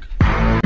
done.